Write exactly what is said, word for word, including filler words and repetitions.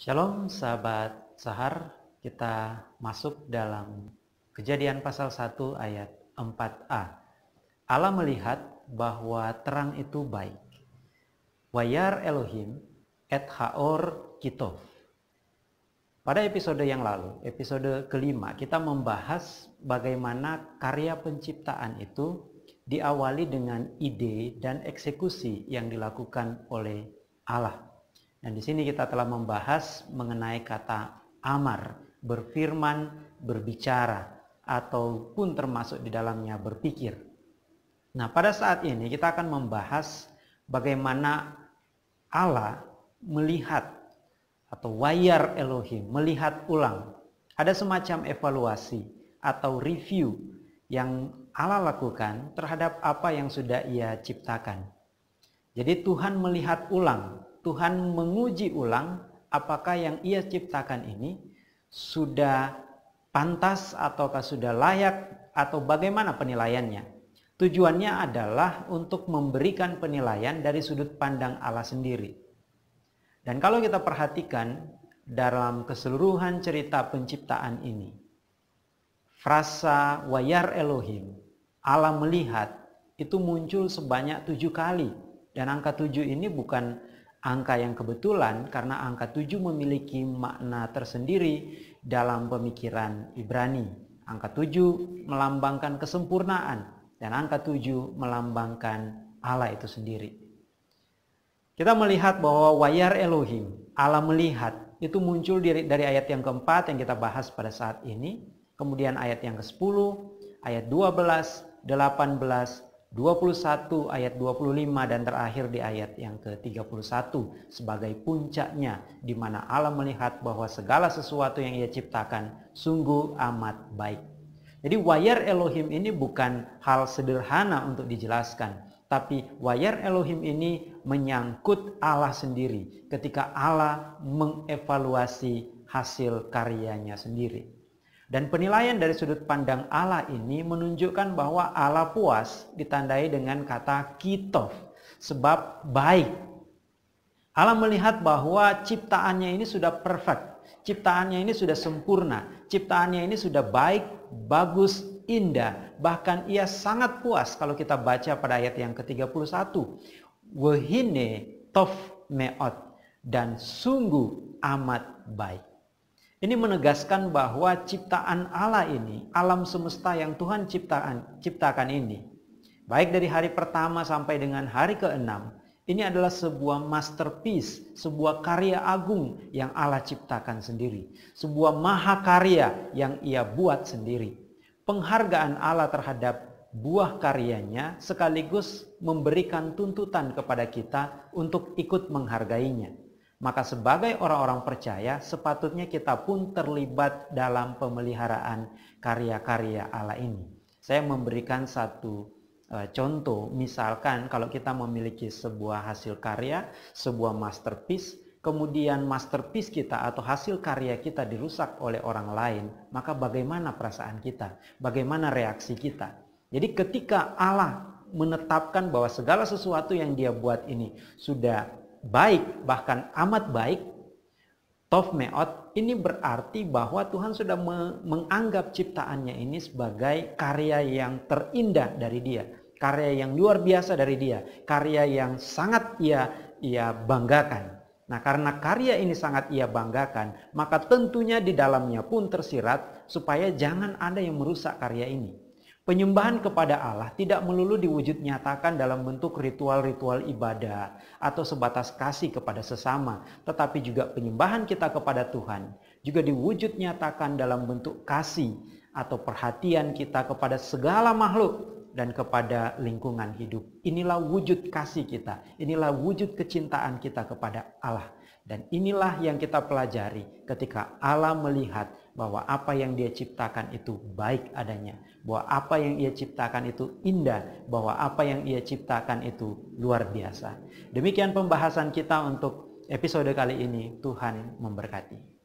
Shalom sahabat Zahar, kita masuk dalam Kejadian pasal satu ayat empat a. Allah melihat bahwa terang itu baik. Wayyar Elohim et haor ki tov. Pada episode yang lalu, episode kelima, kita membahas bagaimana karya penciptaan itu diawali dengan ide dan eksekusi yang dilakukan oleh Allah. Dan di sini kita telah membahas mengenai kata amar, berfirman, berbicara, ataupun termasuk di dalamnya berpikir. Nah, pada saat ini kita akan membahas bagaimana Allah melihat atau Wayyar Elohim melihat ulang. Ada semacam evaluasi atau review yang Allah lakukan terhadap apa yang sudah Ia ciptakan. Jadi Tuhan melihat ulang. Tuhan menguji ulang apakah yang Ia ciptakan ini sudah pantas ataukah sudah layak atau bagaimana penilaiannya. Tujuannya adalah untuk memberikan penilaian dari sudut pandang Allah sendiri. Dan kalau kita perhatikan dalam keseluruhan cerita penciptaan ini, frasa Wayyar Elohim, Allah melihat, itu muncul sebanyak tujuh kali. Dan angka tujuh ini bukan angka yang kebetulan, karena angka tujuh memiliki makna tersendiri dalam pemikiran Ibrani. Angka tujuh melambangkan kesempurnaan dan angka tujuh melambangkan Allah itu sendiri. Kita melihat bahwa Wayyar Elohim, Allah melihat, itu muncul dari, dari ayat yang keempat yang kita bahas pada saat ini. Kemudian ayat yang kesepuluh, ayat dua belas, delapan belas, dua puluh satu, ayat dua puluh lima, dan terakhir di ayat yang ke tiga puluh satu sebagai puncaknya, di mana Allah melihat bahwa segala sesuatu yang Ia ciptakan sungguh amat baik. Jadi Wayyar Elohim ini bukan hal sederhana untuk dijelaskan, tapi Wayyar Elohim ini menyangkut Allah sendiri ketika Allah mengevaluasi hasil karyanya sendiri. Dan penilaian dari sudut pandang Allah ini menunjukkan bahwa Allah puas, ditandai dengan kata ki tov, sebab baik. Allah melihat bahwa ciptaannya ini sudah perfect, ciptaannya ini sudah sempurna, ciptaannya ini sudah baik, bagus, indah. Bahkan Ia sangat puas kalau kita baca pada ayat yang ke tiga puluh satu. Wohine tov me'od, dan sungguh amat baik. Ini menegaskan bahwa ciptaan Allah ini, alam semesta yang Tuhan ciptaan, ciptakan ini, baik dari hari pertama sampai dengan hari keenam, ini adalah sebuah masterpiece, sebuah karya agung yang Allah ciptakan sendiri. Sebuah mahakarya yang Ia buat sendiri. Penghargaan Allah terhadap buah karyanya sekaligus memberikan tuntutan kepada kita untuk ikut menghargainya. Maka sebagai orang-orang percaya, sepatutnya kita pun terlibat dalam pemeliharaan karya-karya Allah ini. Saya memberikan satu e, contoh, misalkan kalau kita memiliki sebuah hasil karya, sebuah masterpiece, kemudian masterpiece kita atau hasil karya kita dirusak oleh orang lain, maka bagaimana perasaan kita? Bagaimana reaksi kita? Jadi ketika Allah menetapkan bahwa segala sesuatu yang Dia buat ini sudah baik, bahkan amat baik, tov me'od, ini berarti bahwa Tuhan sudah menganggap ciptaannya ini sebagai karya yang terindah dari Dia, karya yang luar biasa dari Dia, karya yang sangat ia ia banggakan. Nah, karena karya ini sangat Ia banggakan, maka tentunya di dalamnya pun tersirat supaya jangan ada yang merusak karya ini. Penyembahan kepada Allah tidak melulu diwujud nyatakan dalam bentuk ritual-ritual ibadah atau sebatas kasih kepada sesama. Tetapi juga penyembahan kita kepada Tuhan juga diwujud nyatakan dalam bentuk kasih atau perhatian kita kepada segala makhluk dan kepada lingkungan hidup. Inilah wujud kasih kita, inilah wujud kecintaan kita kepada Allah. Dan inilah yang kita pelajari ketika Allah melihat bahwa apa yang Dia ciptakan itu baik adanya, bahwa apa yang Ia ciptakan itu indah, bahwa apa yang Ia ciptakan itu luar biasa. Demikian pembahasan kita untuk episode kali ini. Tuhan memberkati.